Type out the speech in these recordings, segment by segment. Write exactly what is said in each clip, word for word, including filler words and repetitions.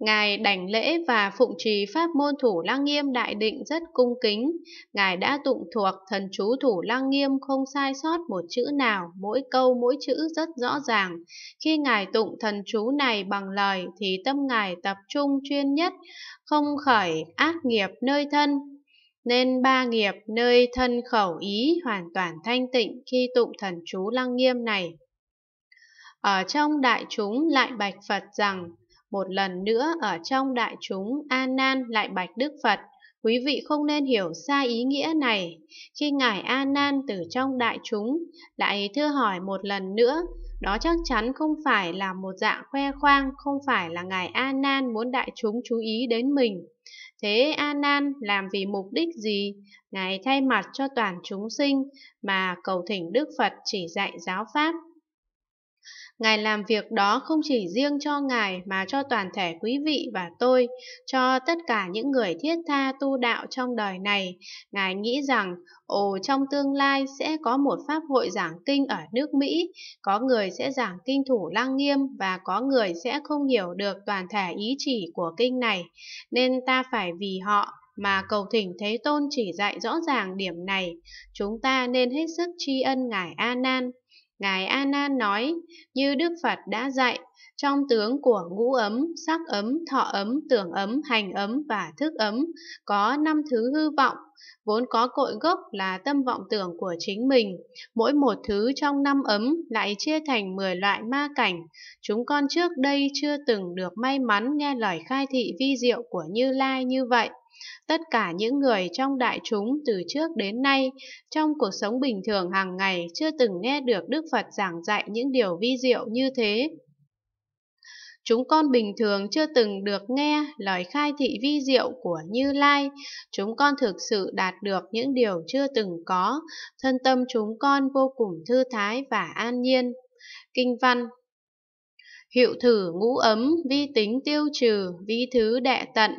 Ngài đảnh lễ và phụng trì pháp môn Thủ Lăng Nghiêm Đại Định rất cung kính. Ngài đã tụng thuộc thần chú Thủ Lăng Nghiêm không sai sót một chữ nào, mỗi câu mỗi chữ rất rõ ràng. Khi Ngài tụng thần chú này bằng lời thì tâm Ngài tập trung chuyên nhất, không khởi ác nghiệp nơi thân. Nên ba nghiệp nơi thân khẩu ý hoàn toàn thanh tịnh khi tụng thần chú Lăng Nghiêm này. Ở trong đại chúng lại bạch Phật rằng, một lần nữa ở trong đại chúng A Nan lại bạch Đức Phật, quý vị không nên hiểu sai ý nghĩa này. Khi Ngài A Nan từ trong đại chúng lại thưa hỏi một lần nữa, đó chắc chắn không phải là một dạng khoe khoang, không phải là Ngài A Nan muốn đại chúng chú ý đến mình. Thế A Nan làm vì mục đích gì? Ngài thay mặt cho toàn chúng sinh mà cầu thỉnh Đức Phật chỉ dạy giáo pháp. Ngài làm việc đó không chỉ riêng cho Ngài mà cho toàn thể quý vị và tôi, cho tất cả những người thiết tha tu đạo trong đời này. Ngài nghĩ rằng, ồ, trong tương lai sẽ có một pháp hội giảng kinh ở nước Mỹ, có người sẽ giảng kinh Thủ Lăng Nghiêm và có người sẽ không hiểu được toàn thể ý chỉ của kinh này, nên ta phải vì họ mà cầu thỉnh Thế Tôn chỉ dạy rõ ràng điểm này. Chúng ta nên hết sức tri ân Ngài A Nan. Ngài A Nan nói, như Đức Phật đã dạy, trong tướng của ngũ ấm, sắc ấm, thọ ấm, tưởng ấm, hành ấm và thức ấm có năm thứ hư vọng, vốn có cội gốc là tâm vọng tưởng của chính mình. Mỗi một thứ trong năm ấm lại chia thành mười loại ma cảnh. Chúng con trước đây chưa từng được may mắn nghe lời khai thị vi diệu của Như Lai như vậy. Tất cả những người trong đại chúng từ trước đến nay, trong cuộc sống bình thường hàng ngày chưa từng nghe được Đức Phật giảng dạy những điều vi diệu như thế. Chúng con bình thường chưa từng được nghe lời khai thị vi diệu của Như Lai. Chúng con thực sự đạt được những điều chưa từng có. Thân tâm chúng con vô cùng thư thái và an nhiên. Kinh văn: Hiệu thử ngũ ấm, vi tính tiêu trừ, vi thứ đệ tận,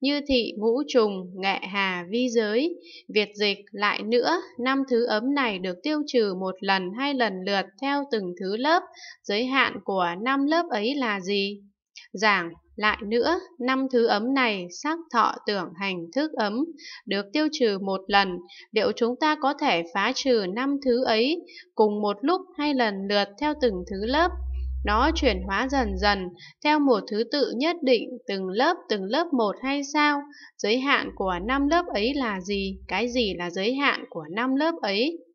như thị ngũ trùng, nghệ hà vi giới. Việt dịch: lại nữa, năm thứ ấm này được tiêu trừ một lần hay lần lượt theo từng thứ lớp, giới hạn của năm lớp ấy là gì? Giảng: lại nữa, năm thứ ấm này, sắc thọ tưởng hành thức ấm, được tiêu trừ một lần, liệu chúng ta có thể phá trừ năm thứ ấy cùng một lúc hay lần lượt theo từng thứ lớp? Nó chuyển hóa dần dần, theo một thứ tự nhất định, từng lớp từng lớp một hay sao? Giới hạn của năm lớp ấy là gì? Cái gì là giới hạn của năm lớp ấy?